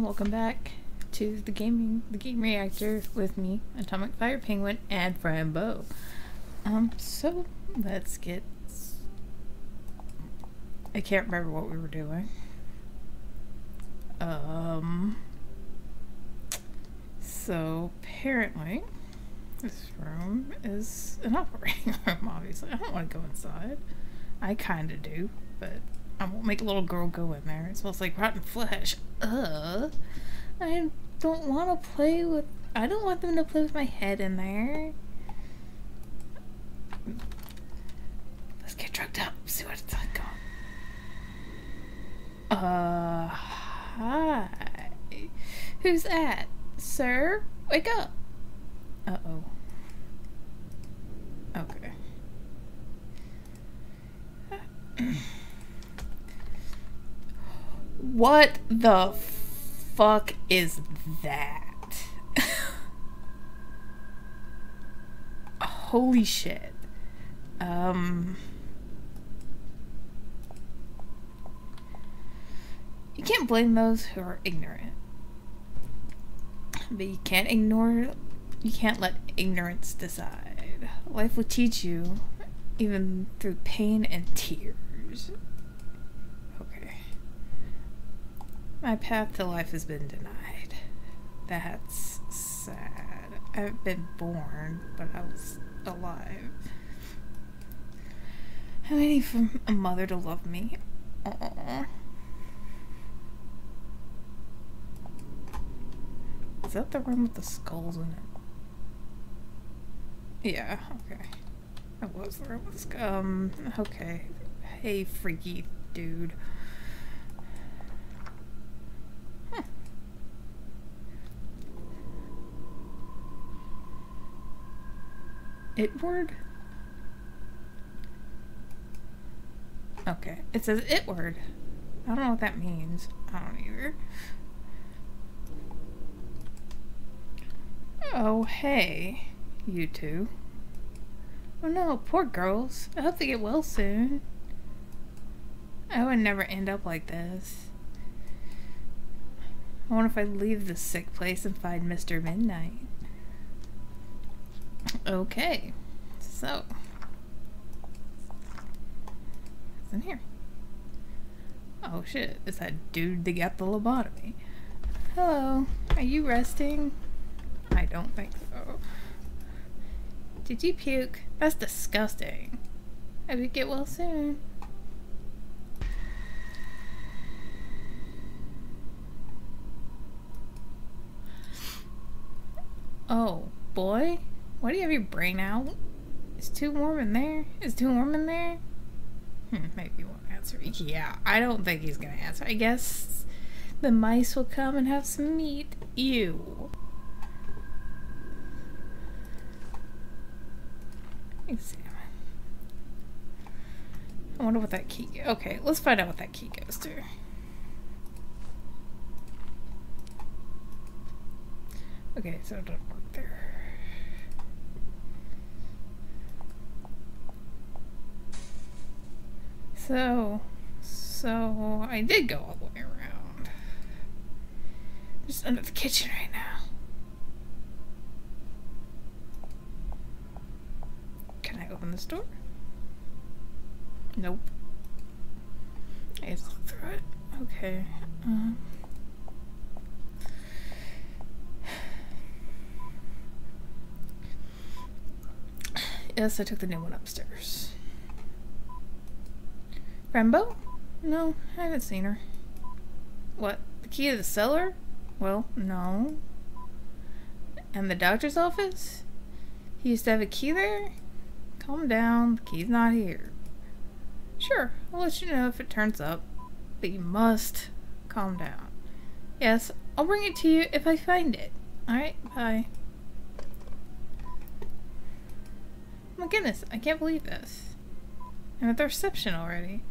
and welcome back to the game reactor with me, Atomic Fire Penguin, and Fran Bow. So let's get. I can't remember what we were doing. So apparently, this room is an operating room. Obviously, I don't want to go inside. I kind of do, but I won't make a little girl go in there. It smells like rotten flesh. Ugh. I don't want to play with. I don't want them to play with my head in there. Let's get drugged up. See where it's going. Hi. Who's that? Sir? Wake up. Uh-oh. Okay. What the fuck is that? Holy shit. You can't blame those who are ignorant. But you can't let ignorance decide. Life will teach you, even through pain and tears. Okay. My path to life has been denied. That's sad. I've been born, but I was alive. I'm waiting for a mother to love me. Aww. Is that the room with the skulls in it? Yeah, okay. That was the room with the skulls. Okay. Hey, freaky dude. Huh. Itward? Okay. It says itward. I don't know what that means. I don't either. Oh, hey, you two. Oh no, poor girls. I hope they get well soon. I would never end up like this. I wonder if I leave this sick place and find Mr. Midnight. Okay, so. What's in here? Oh shit, it's that dude that got the lobotomy. Hello, are you resting? I don't think so. Did you puke? That's disgusting. I would get well soon. Oh, boy? Why do you have your brain out? It's too warm in there. It's too warm in there? Maybe he won't answer. Yeah, I don't think he's gonna answer. I guess the mice will come and have some meat. Ew. Examine. I wonder what that key. Okay, let's find out what that key goes to. Okay, so it doesn't work there. So I did go all the way around. I'm just under the kitchen right now. Open this door? Nope. I have to look through it. Okay. Yes, I took the new one upstairs. Rambo? No, I haven't seen her. What? The key to the cellar? Well, no. And the doctor's office? He used to have a key there? Calm down, the key's not here. Sure, I'll let you know if it turns up, but you must calm down. Yes, I'll bring it to you if I find it. Alright, bye. My goodness, I can't believe this. I'm at the reception already.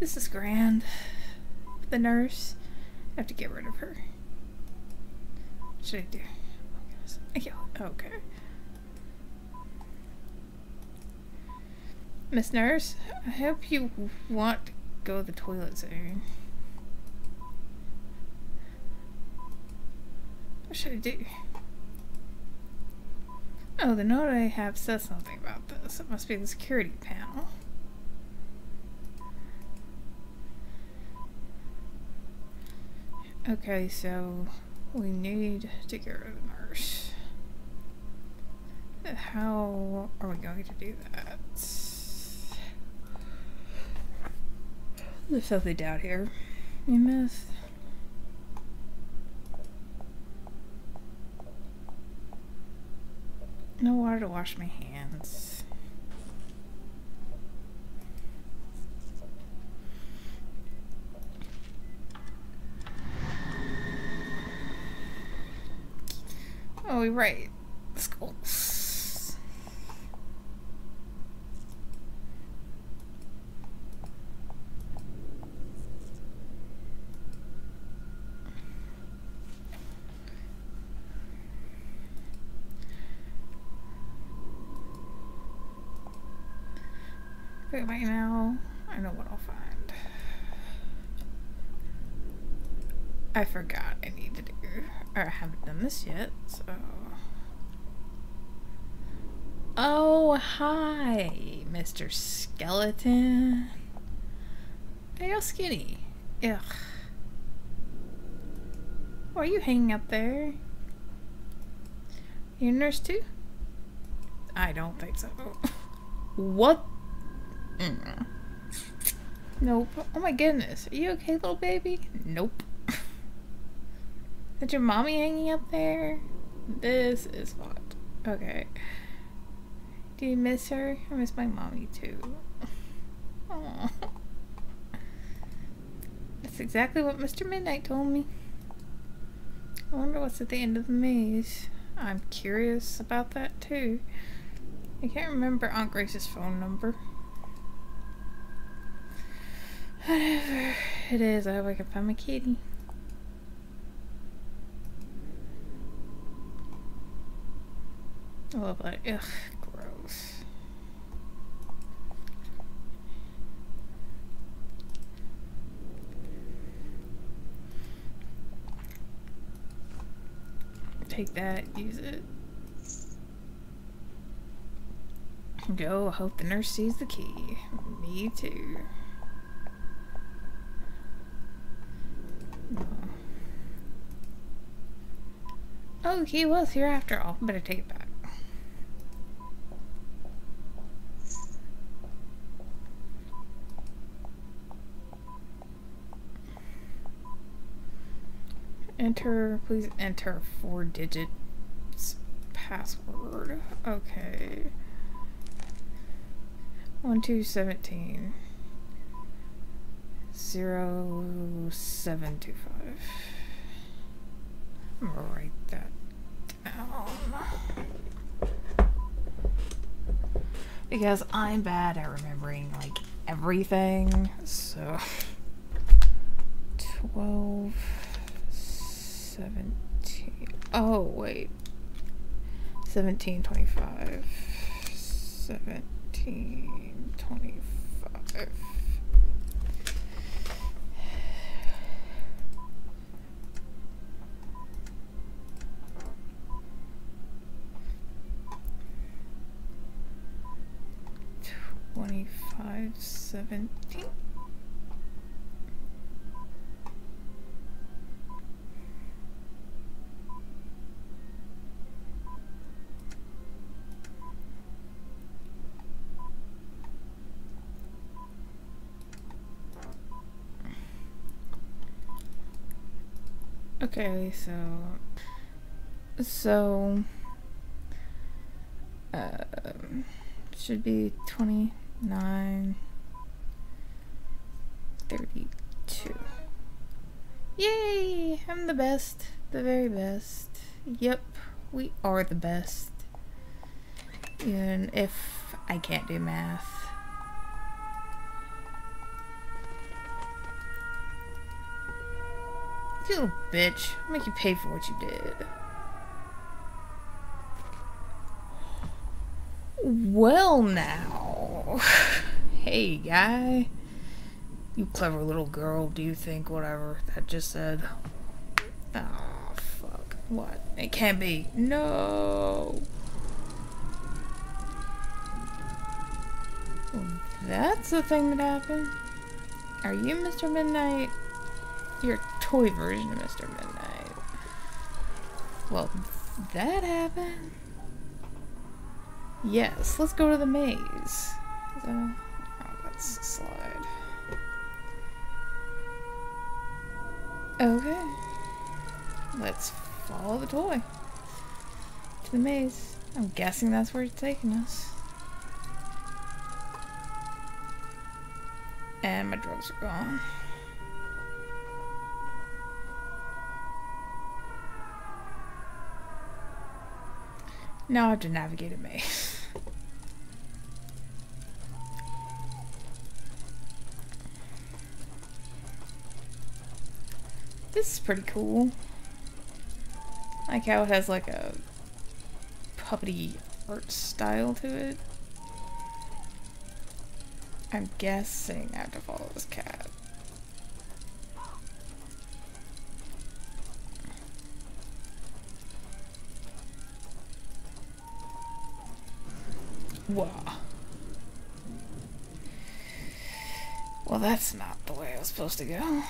This is grand. The nurse, I have to get rid of her. What should I do? Oh my goodness. I can't. Okay. Miss Nurse, I hope you want to go to the toilet soon. What should I do? Oh, the note I have says something about this. It must be the security panel. Okay, so we need to get rid of the nurse. How are we going to do that? There's something down here. We missed. No water to wash my hands. Oh, you're right. Schools. But right now, I know what I'll find. I forgot I need to do. Or I haven't done this yet, so... Oh, hi, Mr. Skeleton. Hey, you're skinny. Ugh. Why are you hanging up there? You a nurse too? I don't think so. What? Mm. Nope. Oh my goodness. Are you okay, little baby? Nope. Is your mommy hanging up there? This is what. Okay. Do you miss her? I miss my mommy too. Aww. That's exactly what Mr. Midnight told me. I wonder what's at the end of the maze. I'm curious about that too. I can't remember Aunt Grace's phone number. Whatever it is, I hope I can find my kitty. I love that. Ugh, gross. Take that, use it. Go, I hope the nurse sees the key. Me too. No. Oh, the key was here after all. Better take it back. Enter, please enter 4-digit password. Okay. 1217 0725. I'm gonna write that down. Because I'm bad at remembering like everything. So 12 17. Oh wait. 1725. 1725. $25.17. Okay, should be 2932. Yay! I'm the best, the very best. Yep, we are the best. Even if I can't do math. You little bitch. I'll make you pay for what you did. Well now. Hey, guy. You clever little girl. Do you think whatever that just said? Oh, fuck. What? It can't be. No. That's the thing that happened. Are you Mr. Midnight? Your toy version of Mr. Midnight. Well, that happened. Yes, let's go to the maze. Oh, that's a slide. Okay. Let's follow the toy to the maze. I'm guessing that's where it's taking us. And my drugs are gone. Now I have to navigate a maze. This is pretty cool. I like how it has like a puppety art style to it. I'm guessing I have to follow this cat. Wow. Well, that's not the way I was supposed to go.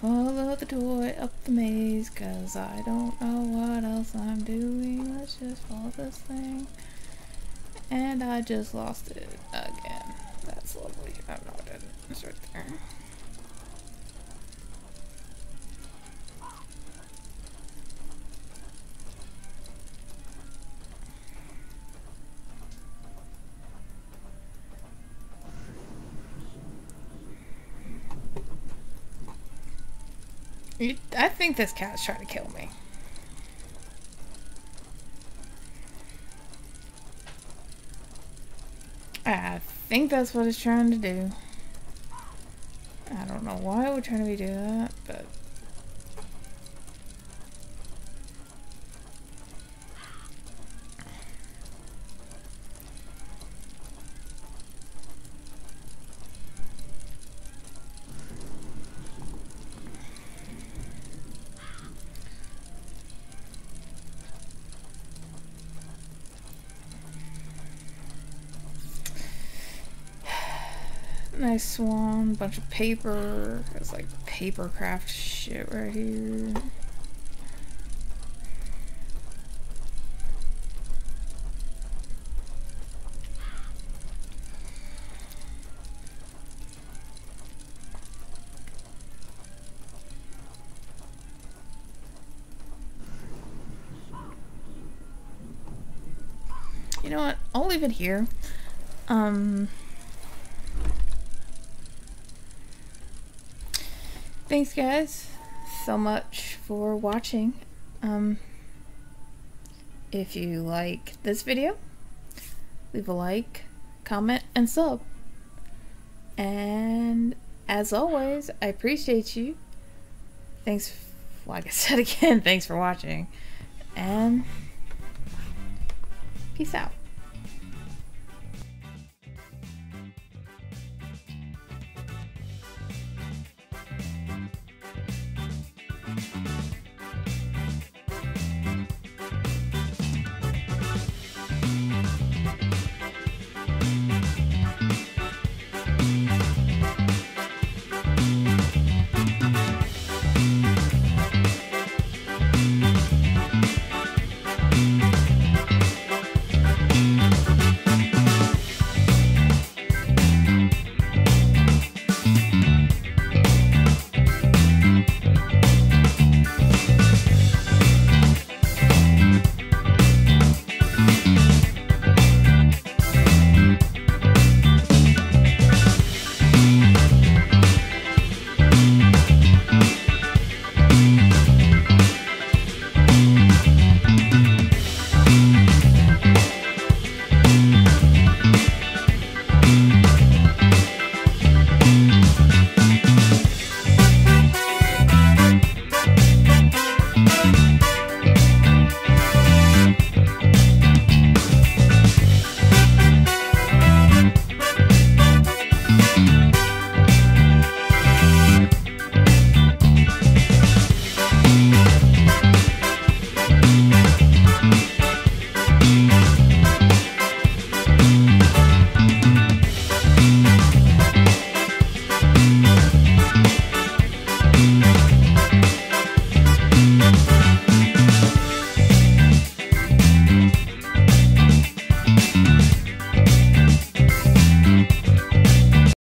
Follow the toy up the maze, cause I don't know what else I'm doing. Let's just follow this thing. And I just lost it again. That's lovely. Oh no, I didn't. It's right there. I think this cat's trying to kill me. I think that's what it's trying to do. I don't know why it would try to do that, but... Nice swan, bunch of paper. It's like paper craft shit right here. You know what? I'll leave it here. Thanks guys so much for watching. If you like this video, leave a like, comment, and sub. And as always, I appreciate you. Thanks, like I said again, thanks for watching. And peace out.